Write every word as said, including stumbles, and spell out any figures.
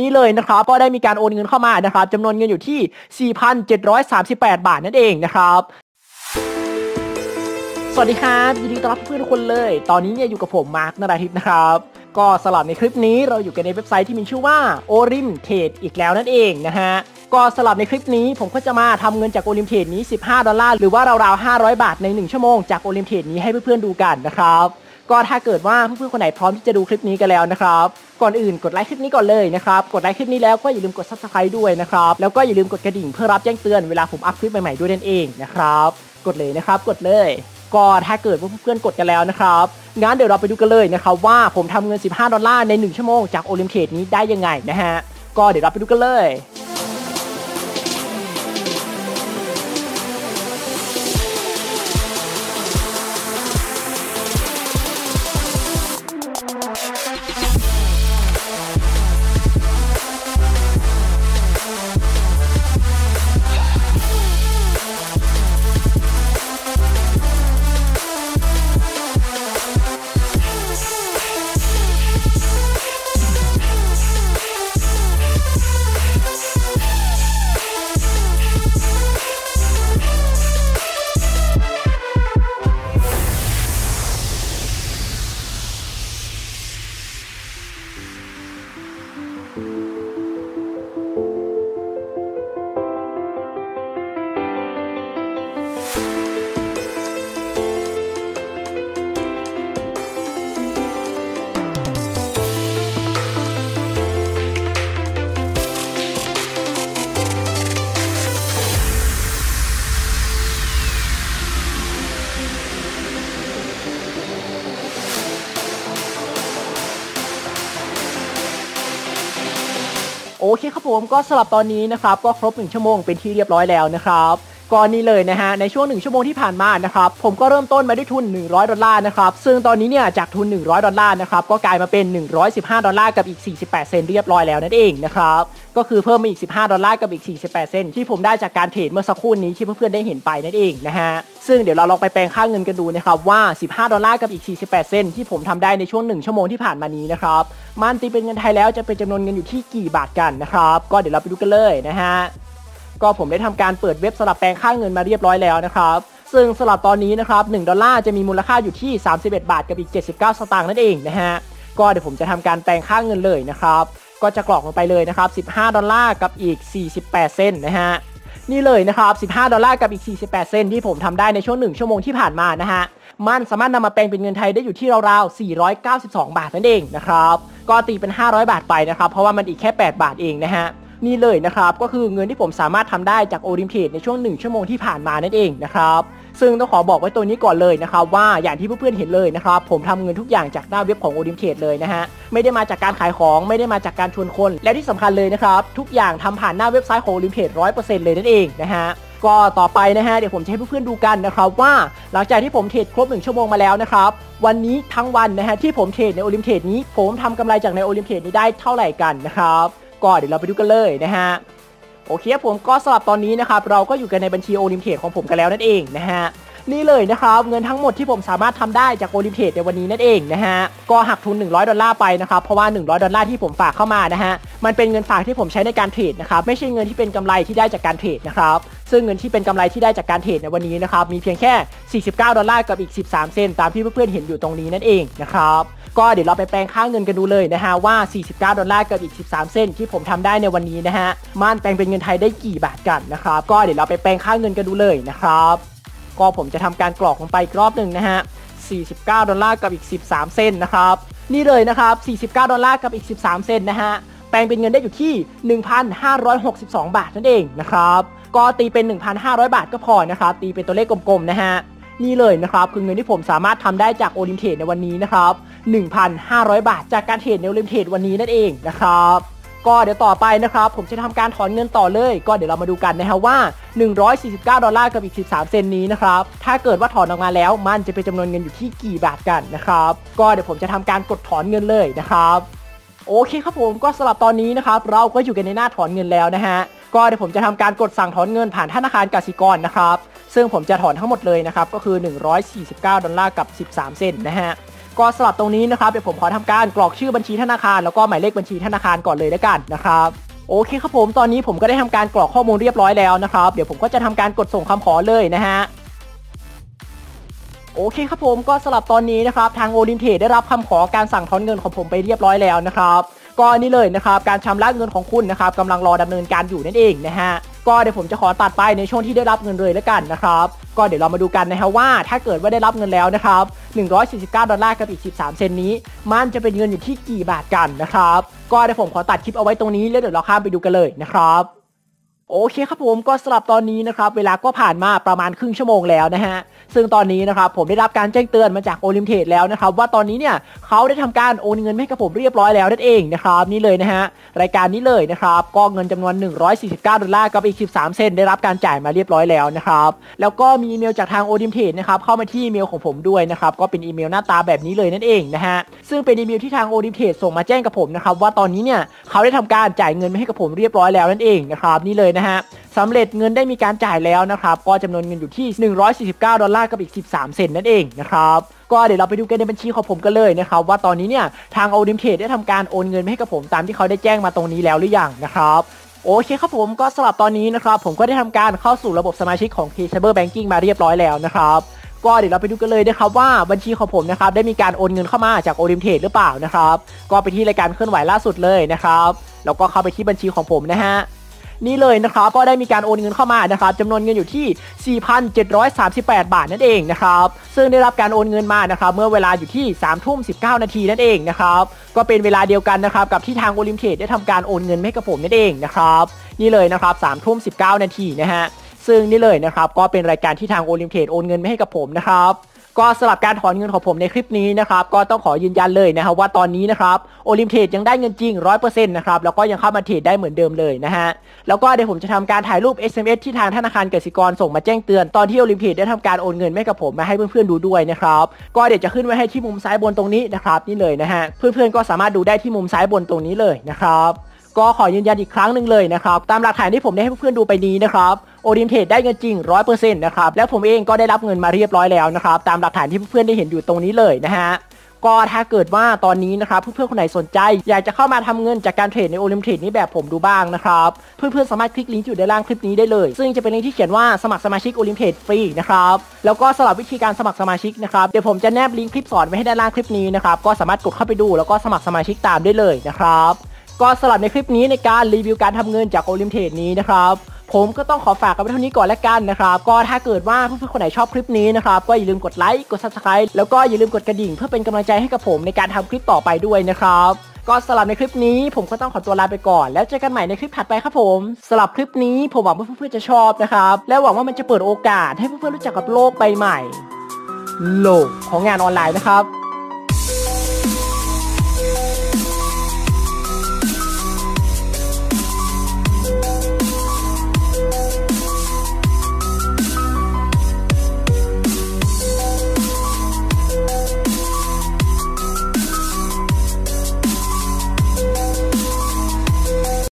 นี้เลยนะครับก็ได้มีการโอนเงินเข้ามานะครับจำนวนเงินอยู่ที่ สี่พันเจ็ดร้อยสามสิบแปด บาทนั่นเองนะครับสวัสดีครับยินดีต้อนรับเพื่อนทุกคนเลยตอนนี้เนี่ยอยู่กับผมมาร์คนราธิปนะครับก็สลับในคลิปนี้เราอยู่กันในเว็บไซต์ที่มีชื่อว่า Orim Trade อีกแล้วนั่นเองนะฮะก็สลับในคลิปนี้ผมก็จะมาทำเงินจาก Orim Trade นี้สิบห้าดอลลาร์หรือว่าราวๆห้าร้อย บาทในหนึ่งชั่วโมงจาก Orim Trade นี้ให้เพื่อนๆดูกันนะครับก็ถ้าเกิดว่าเพื่อนๆคนไหนพร้อมที่จะดูคลิปนี้กันแล้วนะครับก่อนอื่นกดไลค์คลิปนี้ก่อนเลยนะครับกดไลค์คลิปนี้แล้วก็อย่าลืมกด Subscribe ด้วยนะครับแล้วก็อย่าลืมกดกระดิ่งเพื่อรับแจ้งเตือนเวลาผมอัพคลิปใหม่ๆด้วยนั่นเองนะครับกดเลยนะครับกดเลยก็ถ้าเกิดว่าเพื่อนๆกดกันแล้วนะครับงั้นเดี๋ยวเราไปดูกันเลยนะครับว่าผมทำเงินสิบห้าดอลลาร์ในหนึ่งชั่วโมงจากโอลิมเทรดนี้ได้ยังไงนะฮะก็เดี๋ยวเราไปดูกันเลยโอเคครับผมก็สลับตอนนี้นะครับก็ครบหนึ่งชั่วโมงเป็นที่เรียบร้อยแล้วนะครับก่อนนี้เลยนะฮะในช่วงหนึ่งชั่วโมงที่ผ่านมานะครับผมก็เริ่มต้นมาด้วยทุนหนึ่งร้อยดอลลาร์นะครับซึ่งตอนนี้เนี่ยจากทุนหนึ่งร้อยดอลลาร์นะครับก็กลายมาเป็นหนึ่งร้อยสิบห้าดอลลาร์กับอีกสี่สิบแปดเซนต์เรียบร้อยแล้วนั่นเองนะครับก็คือเพิ่มมาอีกสิบห้าดอลลาร์กับอีกสี่สิบแปดเซนต์ที่ผมได้จากการเทรดเมื่อสักครู่นี้ที่เพื่อนๆได้เห็นไปนั่นเองนะฮะซึ่งเดี๋ยวเราลองไปแปลงค่าเงินกันดูนะครับว่าสิบห้าดอลลาร์กับอีกสี่สิบแปดเซนต์ที่ผมทำได้ในช่วงหนึ่งชั่วโมงที่ผ่านมานี้นะครับมันตีเป็นเงินไทยแล้วจะเป็นจำนวนเงินอยู่ที่กี่บาทกันนะครับก็เดี๋ยวเราไปดูกันเลยนะฮะก็ผมได้ทำการเปิดเว็บสลับแปลงค่าเงินมาเรียบร้อยแล้วนะครับซึ่งสลับตอนนี้นะครับหนึ่งดอลลาร์จะมีมูลค่าอยู่ที่สามสิบเอ็ดบาทกับอีกเจ็ดสิบเก้าสตางค์นั่นเองนะฮะก็เดี๋ยวผมจะทำการแปลงค่าเงินเลยนะครับก็จะกรอกลงไปเลยนะครับสิบห้าดอลลาร์กับอีกสี่สิบแปดเซนต์นะฮะนี่เลยนะครับสิบห้าดอลลาร์กับอีกสี่สิบแปดเซนต์ที่ผมทำได้ในช่วงหนึ่งชั่วโมงที่ผ่านมานะฮะมันสามารถนำมาแปลงเป็นเงินไทยได้อยู่ที่ราวๆสี่ร้อยเก้าสิบสองบาทนั่นเองนะครับก็ตีเป็นห้าร้อยบาทไปนะครับเพราะว่ามันอีกแค่แปดบาทเองนะฮะนี่เลยนะครับก็คือเงินที่ผมสามารถทำได้จากโอลิมปิกในช่วงหนึ่งชั่วโมงที่ผ่านมานั่นเองนะครับซึ่งต้องขอบอกไว้ตัวนี้ก่อนเลยนะครับว่าอย่างที่เพื่อนๆเห็นเลยนะครับผมทำเงินทุกอย่างจากหน้าเว็บของโอลิมปิกเลยนะฮะไม่ได้มาจากการขายของไม่ได้มาจากการชวนคนและที่สำคัญเลยนะครับทุกอย่างทำผ่านหน้าเว็บไซต์ของโอลิมปิกร้อยเปอร์เซ็นต์เลยนั่นเองนะฮะก็ต่อไปนะฮะเดี๋ยวผมจะให้เพื่อนๆดูกันนะครับว่าหลังจากที่ผมเทรดครบหนึ่งชั่วโมงมาแล้วนะครับวันนี้ทั้งวันนะฮะที่ผมเทรดในโอลิมปิกนี้ผมทำกำไรจากในโอลิมปิกนี้ได้เท่าไหร่กันนะครับก็เดี๋ยวเราไปดูกันเลยนะฮะโอเคครับผมก็สำหรับตอนนี้นะครับเราก็อยู่กันในบัญชีโอลิมเทรดของผมกันแล้วนั่นเองนะฮะนี่เลยนะครับเงินทั้งหมดที่ผมสามารถทำได้จากโอลิมเทรดในวันนี้นั่นเองนะฮะก็หักทุนหนึ่งร้อยดอลลาร์ไปนะครับเพราะว่าหนึ่งร้อยดอลลาร์ที่ผมฝากเข้ามานะฮะมันเป็นเงินฝากที่ผมใช้ในการเทรดนะครับไม่ใช่เงินที่เป็นกำไรที่ได้จากการเทรดนะครับซึ่งเงินที่เป็นกำไรที่ได้จากการเทรดในวันนี้นะครับมีเพียงแค่สี่สิบเก้าดอลลาร์กับอีกสิบสามเซนต์ตามที่เพื่อนๆเห็นอยู่ตรงนี้นั่นเองนะครับก็เดี๋ยวเราไปแปลงค่าเงินกันดูเลยนะฮะว่าสี่สิบเก้าดอลลาร์กับอีกสิบสามเซนต์ที่ผมทำได้ในวันนี้นะฮะมันแปลงเป็นเงินไทยได้กี่บาทกันนะครับก็เดี๋ยวเราไปแปลงค่าเงินกันดูเลยนะครับก็ผมจะทำการกรอกลงไปอีกรอบหนึ่งนะฮะสี่สิบเก้าดอลลาร์กับอีกสิบสามเซนต์นะครับนี่เลยนะครับสี่สิบเก้าดอลลาร์กับอีกสิบสามเซนต์นะฮะแปลงเป็นเงินได้อยู่ที่ หนึ่งพันห้าร้อยหกสิบสอง บาทนั่นเองนะครับก็ตีเป็น หนึ่งพันห้าร้อย บาทก็พอนะครับตีเป็นตัวเลขกลมๆนะฮะนี่เลยนะครับคือเงินที่ผมสามารถทำได้จากโอลิมเทรดในวันนี้นะครับ หนึ่งพันห้าร้อย บาทจากการเทรดในโอลิมเทรดวันนี้นั่นเองนะครับก็เดี๋ยวต่อไปนะครับผมจะทำการถอนเงินต่อเลยก็เดี๋ยวเรามาดูกันนะฮะว่าหนึ่งร้อยสี่สิบเก้าดอลลาร์กับอีกสิบสามเซนต์นี้นะครับถ้าเกิดว่าถอนออกมาแล้วมันจะเป็นจำนวนเงินอยู่ที่กี่บาทกันนะครับก็เดี๋ยวผมจะทำการกดถอนเงินเลยนะครับโอเคครับผมก็สำหรับตอนนี้นะครับเราก็อยู่กันในหน้าถอนเงินแล้วนะฮะก็เดี๋ยวผมจะทำการกดสั่งถอนเงินผ่านธนาคารกสิกรนะครับซึ่งผมจะถอนทั้งหมดเลยนะครับก็คือหนึ่งร้อยสี่สิบเก้าดอลลาร์กับสิบสามเซนต์นะฮะ ก็สำหรับตรงนี้นะครับเดี๋ยวผมขอทำการกรอกชื่อบัญชีธนาคารแล้วก็หมายเลขบัญชีธนาคารก่อนเลยแล้วกันนะครับโอเคครับผมตอนนี้ผมก็ได้ทำการกรอกข้อมูลเรียบร้อยแล้วนะครับเดี๋ยวผมก็จะทำการกดส่งคำขอเลยนะฮะโอเคครับผมก็สำหรับตอนนี้นะครับทางโอลิมเทดได้รับคำขอการสั่งถอนเงินของผมไปเรียบร้อยแล้วนะครับก็นี่เลยนะครับการชำระเงินของคุณนะครับกำลังรอดำเนินการอยู่นั่นเองนะฮะก็เดี๋ยวผมจะขอตัดไปในช่วงที่ได้รับเงินเลยแล้วกันนะครับก็เดี๋ยวเรามาดูกันนะฮะว่าถ้าเกิดว่าได้รับเงินแล้วนะครับหนึ่งร้อยสี่สิบเก้าดอลลาร์กับอีกสิบสามเซนต์นี้มันจะเป็นเงินอยู่ที่กี่บาทกันนะครับก็เดี๋ยวผมขอตัดคลิปเอาไว้ตรงนี้แล้วเดี๋ยวเราข้ามไปดูกันเลยนะครับโอเคครับผมก็สำหรับตอนนี้นะครับเวลาก็ผ่านมาประมาณครึ่งชั่วโมงแล้วนะฮะซึ่งตอนนี้นะครับผมได้รับการแจ้งเตือนมาจากโอลิมเทดแล้วนะครับว่าตอนนี้เนี่ยเขาได้ทำการโอนเงินให้กับผมเรียบร้อยแล้วนั่นเองนะครับนี่เลยนะฮะรายการนี้เลยนะครับก็เงินจำนวนหนึ่งร้อยสี่สิบเก้าดอลลาร์กับอีกสิบสามเซนต์ได้รับการจ่ายมาเรียบร้อยแล้วนะครับแล้วก็มีอีเมลจากทางโอลิมเทดนะครับเข้ามาที่อีเมลของผมด้วยนะครับก็เป็นอีเมลหน้าตาแบบนี้เลยนั่นเองนะฮะซึ่งเป็นอีเมลที่ทางโอลิมเทดส่งมาแจ้งกับผมนะครับว่าตอนนี้เนี่ยเขาได้ทำการจ่ายเงินให้กับผมเรียบร้อยแล้วนั่นเองนะครับนี่เลยนะฮะสำเร็จเงินได้มีการจ่ายแล้วนะครับก็จำนวนเงินอยู่ที่หนึ่งร้อยสี่สิบเก้าดอลลาร์กับอีกสิบสามเซนต์นั่นเองนะครับก็เดี๋ยวเราไปดูกันในบัญชีของผมกันเลยนะครับว่าตอนนี้เนี่ยทางโอลิมเทดได้ทำการโอนเงินให้กับผมตามที่เขาได้แจ้งมาตรงนี้แล้วหรือยังนะครับโอเคครับผมก็สำหรับตอนนี้นะครับผมก็ได้ทำการเข้าสู่ระบบสมาชิกของ Ksaber Banking มาเรียบร้อยแล้วนะครับก็เดี๋ยวเราไปดูกันเลยนะครับว่าบัญชีของผมนะครับได้มีการโอนเงินเข้ามาจากโอลิมเทดหรือเปล่านะครับก็ไปที่รายการเคลื่อนไหวล่าสุดเลยนะครับแล้วก็เข้าไปที่บัญชีของผมนะฮะนี่เลยนะครับก็ได้มีการโอนเงินเข้ามานะครับจำนวนเงินอยู่ที่ สี่พันเจ็ดร้อยสามสิบแปดบาทนั่นเองนะครับซึ่งได้รับการโอนเงินมานะครับเมื่อเวลาอยู่ที่สามทุ่มสิบเก้านาทีนั่นเองนะครับก็เป็นเวลาเดียวกันนะครับกับที่ทางโอลิมเทดได้ทำการโอนเงินให้กับผมนั่นเองนะครับนี่เลยนะครับสามทุ่มสิบเก้านาทีนะฮะซึ่งนี่เลยนะครับก็เป็นรายการที่ทางโอลิมเทดโอนเงินให้กับผมนะครับก็สำหรับการถอนเงินของผมในคลิปนี้นะครับก็ต้องขอยืนยันเลยนะครับว่าตอนนี้นะครับโอลิมเทดยังได้เงินจริง ร้อยเปอร์เซ็นต์ นะครับแล้วก็ยังเข้ามาเทรดได้เหมือนเดิมเลยนะฮะแล้วก็เดี๋ยวผมจะทำการถ่ายรูป เอส เอ็ม เอส ที่ทางธนาคารกสิกรส่งมาแจ้งเตือนตอนที่โอลิมเทดได้ทำการโอนเงินให้กับผมมาให้เพื่อนๆดูด้วยนะครับก็เดี๋ยวจะขึ้นไว้ให้ที่มุมซ้ายบนตรงนี้นะครับนี่เลยนะฮะเพื่อนๆก็สามารถดูได้ที่มุมซ้ายบนตรงนี้เลยนะครับก็ขอยืนยันอีกครั้งหนึ่งเลยนะครับตามหลักฐานที่ผมได้ให้เพื่อนๆดูไปนี้นะครับโอลิมเทดได้เงินจริง ร้อยเปอร์เซ็นต์ นะครับและผมเองก็ได้รับเงินมาเรียบร้อยแล้วนะครับตามหลักฐานที่เพื่อนๆได้เห็นอยู่ตรงนี้เลยนะฮะก็ถ้าเกิดว่าตอนนี้นะครับเพื่อนๆคนไหนสนใจอยากจะเข้ามาทำเงินจากการเทรดในโอลิมเทดนี้แบบผมดูบ้างนะครับเพื่อนๆสามารถคลิกลิงก์อยู่ด้านล่างคลิปนี้ได้เลยซึ่งจะเป็นลิงก์ที่เขียนว่าสมัครสมาชิกโอลิมเทดฟรีนะครับแล้วก็สำหรับวิธีการสมัครสมาชิกนะครับเดี๋ยวผมจะแนบลิงก์คลิปสอนไว้ให้ด้านล่างคลิปนี้นะครับก็สามารถกดเข้าไปดูแล้วก็สมัครสมาชิกตามได้เลยนะครับก็สำหรับในคลิปนี้ในการรีวิวการทำเงินจากโอลิมเทดนี้นะครับผมก็ต้องขอฝากกันไว้เท่านี้ก่อนละกันนะครับก็ถ้าเกิดว่าเพื่อนๆคนไหนชอบคลิปนี้นะครับก็อย่าลืมกดไลค์กด ซับสไครบ์ แล้วก็อย่าลืมกดกระดิ่งเพื่อเป็นกำลังใจให้กับผมในการทำคลิปต่อไปด้วยนะครับก็สำหรับในคลิปนี้ผมก็ต้องขอตัวลาไปก่อนแล้วเจอกันใหม่ในคลิปถัดไปครับผมสำหรับคลิปนี้ผมหวังว่าเพื่อนๆจะชอบนะครับและหวังว่ามันจะเปิดโอกาสให้เพื่อนๆรู้จักกับโลกใบใหม่โลกของงานออนไลน์นะครับ